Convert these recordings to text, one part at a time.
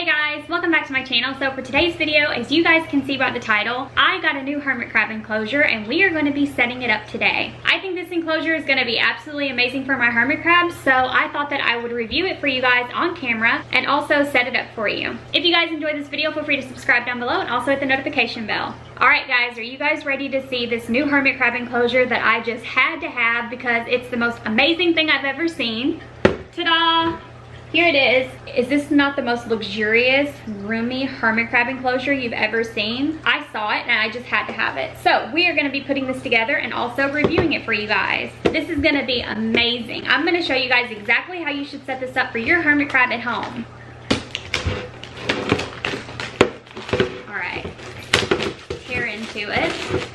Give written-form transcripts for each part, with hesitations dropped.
Hey guys, welcome back to my channel. So for today's video, as you guys can see by the title, I got a new hermit crab enclosure and we are going to be setting it up today. I think this enclosure is going to be absolutely amazing for my hermit crabs, so I thought that I would review it for you guys on camera and also set it up for you. If you guys enjoyed this video, feel free to subscribe down below and also hit the notification bell. Alright guys, are you guys ready to see this new hermit crab enclosure that I just had to have because it's the most amazing thing I've ever seen? Ta-da! Here it is. Is this not the most luxurious, roomy hermit crab enclosure you've ever seen? I saw it and I just had to have it. So we are going to be putting this together and also reviewing it for you guys. This is going to be amazing. I'm going to show you guys exactly how you should set this up for your hermit crab at home. Alright. Tear into it.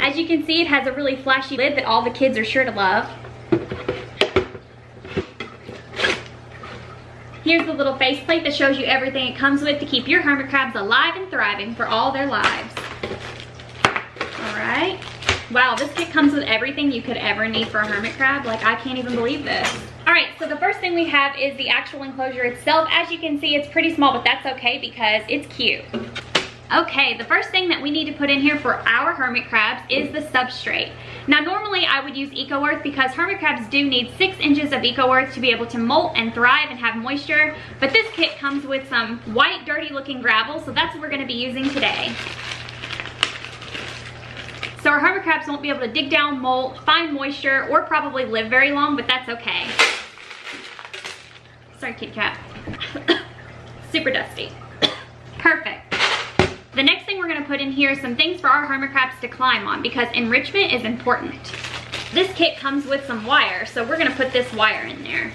As you can see, it has a really flashy lid that all the kids are sure to love. Here's the little faceplate that shows you everything it comes with to keep your hermit crabs alive and thriving for all their lives. All right. Wow, this kit comes with everything you could ever need for a hermit crab. Like, I can't even believe this. All right, so the first thing we have is the actual enclosure itself. As you can see, it's pretty small, but that's okay because it's cute. Okay, the first thing that we need to put in here for our hermit crabs is the substrate. Now normally I would use Eco Earth because hermit crabs do need 6 inches of Eco Earth to be able to molt and thrive and have moisture, but this kit comes with some white dirty looking gravel, so that's what we're going to be using today. So our hermit crabs won't be able to dig down, molt, find moisture, or probably live very long, but that's okay. Sorry, Kit Kat. Super dusty. Perfect. The next thing we're going to put in here is some things for our hermit crabs to climb on because enrichment is important. This kit comes with some wire, so we're going to put this wire in there.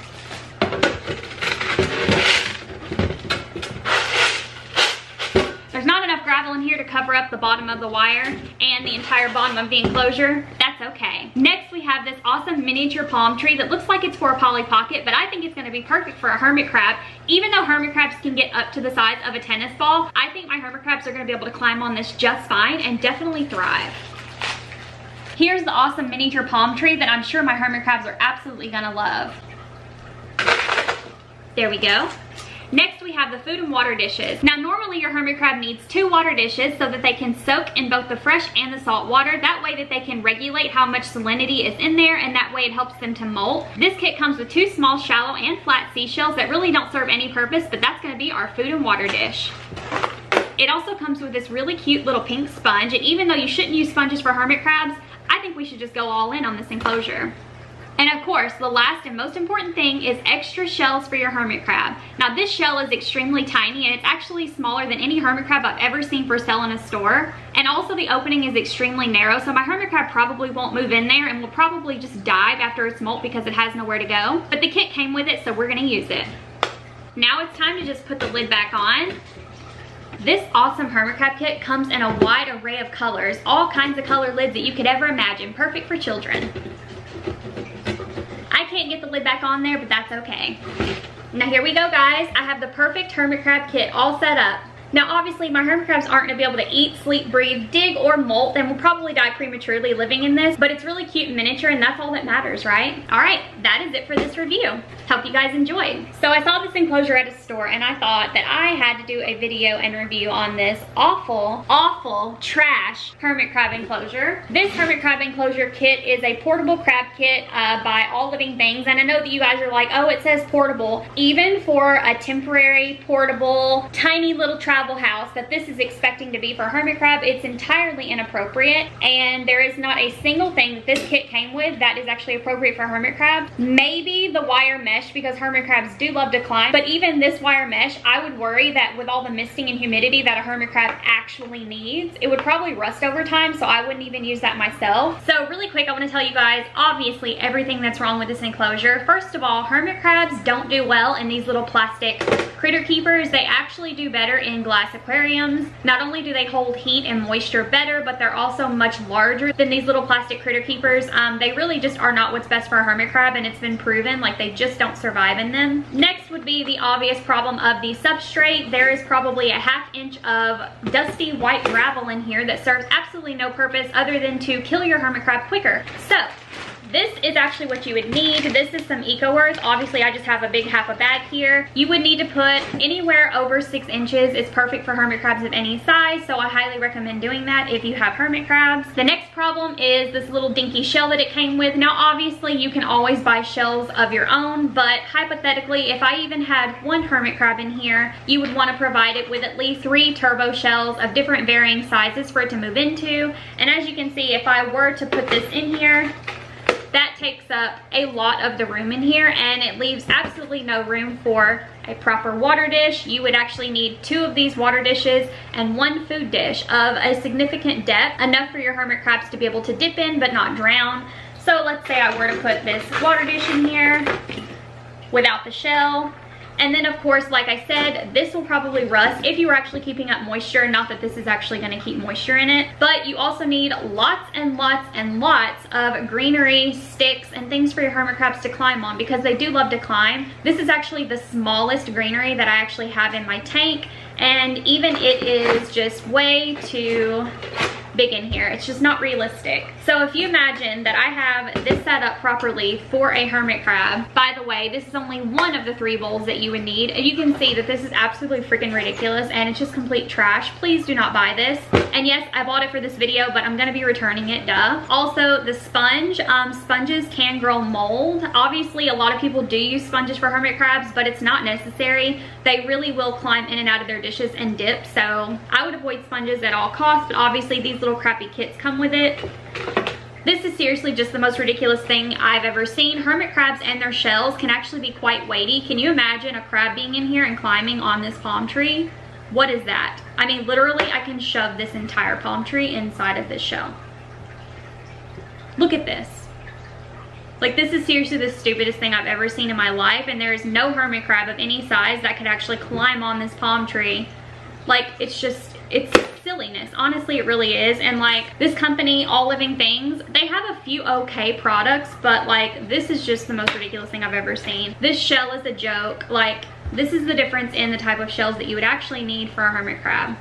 There's not enough gravel in here to cover up the bottom of the wire and the entire bottom of the enclosure. That's okay. Next, we have this awesome miniature palm tree that looks like it's for a Polly Pocket, but I think it's going to be perfect for a hermit crab. Even though hermit crabs can get up to the size of a tennis ball, I think my hermit crabs are going to be able to climb on this just fine and definitely thrive. Here's the awesome miniature palm tree that I'm sure my hermit crabs are absolutely going to love. There we go. Next, we have the food and water dishes. Now, normally your hermit crab needs 2 water dishes so that they can soak in both the fresh and the salt water. That way that they can regulate how much salinity is in there, and that way it helps them to molt. This kit comes with 2 small, shallow, and flat seashells that really don't serve any purpose, but that's going to be our food and water dish. It also comes with this really cute little pink sponge, and even though you shouldn't use sponges for hermit crabs, I think we should just go all in on this enclosure. And of course, the last and most important thing is extra shells for your hermit crab. Now this shell is extremely tiny and it's actually smaller than any hermit crab I've ever seen for sale in a store. And also the opening is extremely narrow, so my hermit crab probably won't move in there and will probably just dive after its molt because it has nowhere to go. But the kit came with it, so we're gonna use it. Now it's time to just put the lid back on. This awesome hermit crab kit comes in a wide array of colors, all kinds of color lids that you could ever imagine, perfect for children. I can't get the lid back on there, but that's okay. Now here we go guys, I have the perfect hermit crab kit all set up. Now obviously my hermit crabs aren't going to be able to eat, sleep, breathe, dig, or molt, and will probably die prematurely living in this, but it's really cute and miniature and that's all that matters, right? Alright, that is it for this review. Hope you guys enjoyed. So I saw this enclosure at a store and I thought that I had to do a video and review on this awful, awful trash hermit crab enclosure. This hermit crab enclosure kit is a portable crab kit by All Living Things, and I know that you guys are like, oh, it says portable. Even for a temporary, portable, tiny little travel house that this is expecting to be for hermit crab, it's entirely inappropriate, and there is not a single thing that this kit came with that is actually appropriate for hermit crabs. Maybe the wire mesh, because hermit crabs do love to climb, but even this wire mesh, I would worry that with all the misting and humidity that a hermit crab actually needs, it would probably rust over time, so I wouldn't even use that myself. So really quick, I want to tell you guys obviously everything that's wrong with this enclosure. First of all, hermit crabs don't do well in these little plastic critter keepers. They actually do better in glass aquariums. Not only do they hold heat and moisture better, but they're also much larger than these little plastic critter keepers. They really just are not what's best for a hermit crab, and it's been proven, like, they just don't survive in them. Next would be the obvious problem of the substrate. There is probably a 1/2 inch of dusty white gravel in here that serves absolutely no purpose other than to kill your hermit crab quicker. So This is actually what you would need. This is some Eco Earth. Obviously, I just have a big half a bag here. You would need to put anywhere over 6 inches. It's perfect for hermit crabs of any size, so I highly recommend doing that if you have hermit crabs. The next problem is this little dinky shell that it came with. Now, obviously, you can always buy shells of your own, but hypothetically, if I even had one hermit crab in here, you would want to provide it with at least 3 turbo shells of different varying sizes for it to move into. And as you can see, if I were to put this in here, that takes up a lot of the room in here, and it leaves absolutely no room for a proper water dish. You would actually need 2 of these water dishes and 1 food dish of a significant depth, enough for your hermit crabs to be able to dip in but not drown. So let's say I were to put this water dish in here without the shell. And then, of course, like I said, this will probably rust if you were actually keeping up moisture. Not that this is actually going to keep moisture in it, but you also need lots and lots and lots of greenery, sticks, and things for your hermit crabs to climb on, because they do love to climb. This is actually the smallest greenery that I actually have in my tank, and even it is just way too big in here. It's just not realistic. So if you imagine that I have this set up properly for a hermit crab, by the way, this is only one of the 3 bowls that you would need. You can see that this is absolutely freaking ridiculous, and it's just complete trash. Please do not buy this. And yes, I bought it for this video, but I'm gonna be returning it, duh. Also, the sponge. Sponges can grow mold. Obviously, a lot of people do use sponges for hermit crabs, but it's not necessary. They really will climb in and out of their dishes and dip, so I would avoid sponges at all costs, but obviously these little crappy kits come with it. This is seriously just the most ridiculous thing I've ever seen. Hermit crabs and their shells can actually be quite weighty. Can you imagine a crab being in here and climbing on this palm tree? What is that? I mean, literally, I can shove this entire palm tree inside of this shell. Look at this. Like, this is seriously the stupidest thing I've ever seen in my life, and there is no hermit crab of any size that could actually climb on this palm tree. Like, it's just, it's silliness. Honestly, it really is. And like, this company, All Living Things, they have a few okay products, but like, this is just the most ridiculous thing I've ever seen. This shell is a joke. Like, this is the difference in the type of shells that you would actually need for a hermit crab.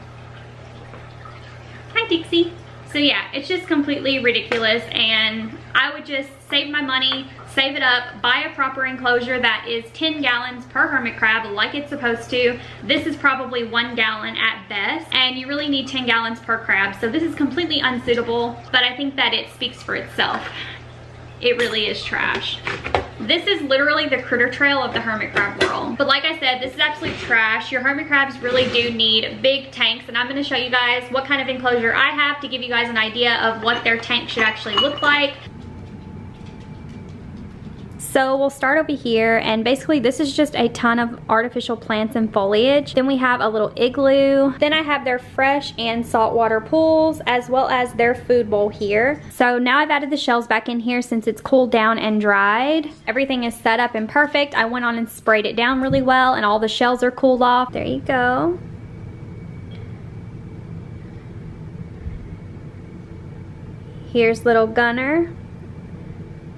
Hi, Dixie. So yeah, it's just completely ridiculous, and I would just save my money, save it up, buy a proper enclosure that is 10 gallons per hermit crab like it's supposed to. This is probably 1 gallon at best, and you really need 10 gallons per crab, so this is completely unsuitable, but I think that it speaks for itself. It really is trash. This is literally the Critter Trail of the hermit crab world. But like I said, this is absolute trash. Your hermit crabs really do need big tanks, and I'm gonna show you guys what kind of enclosure I have to give you guys an idea of what their tank should actually look like. So we'll start over here, and basically this is just a ton of artificial plants and foliage. Then we have a little igloo. Then I have their fresh and saltwater pools, as well as their food bowl here. So now I've added the shells back in here since it's cooled down and dried. Everything is set up and perfect. I went on and sprayed it down really well, and all the shells are cooled off. There you go. Here's little Gunner.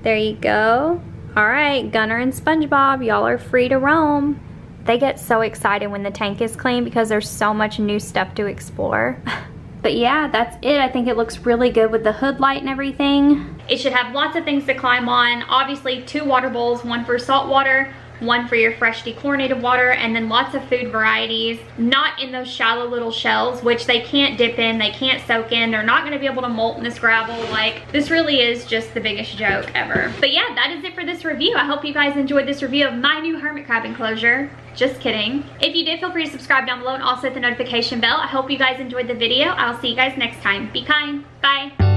There you go. All right, Gunner and SpongeBob, y'all are free to roam. They get so excited when the tank is clean because there's so much new stuff to explore. But yeah, that's it. I think it looks really good with the hood light and everything. It should have lots of things to climb on. Obviously, 2 water bowls, 1 for salt water, 1 for your fresh dechlorinated water, and then lots of food varieties, not in those shallow little shells, which they can't dip in, they can't soak in, they're not gonna be able to molt in this gravel. Like, this really is just the biggest joke ever. But yeah, that is it for this review. I hope you guys enjoyed this review of my new hermit crab enclosure. Just kidding. If you did, feel free to subscribe down below and also hit the notification bell. I hope you guys enjoyed the video. I'll see you guys next time. Be kind, bye.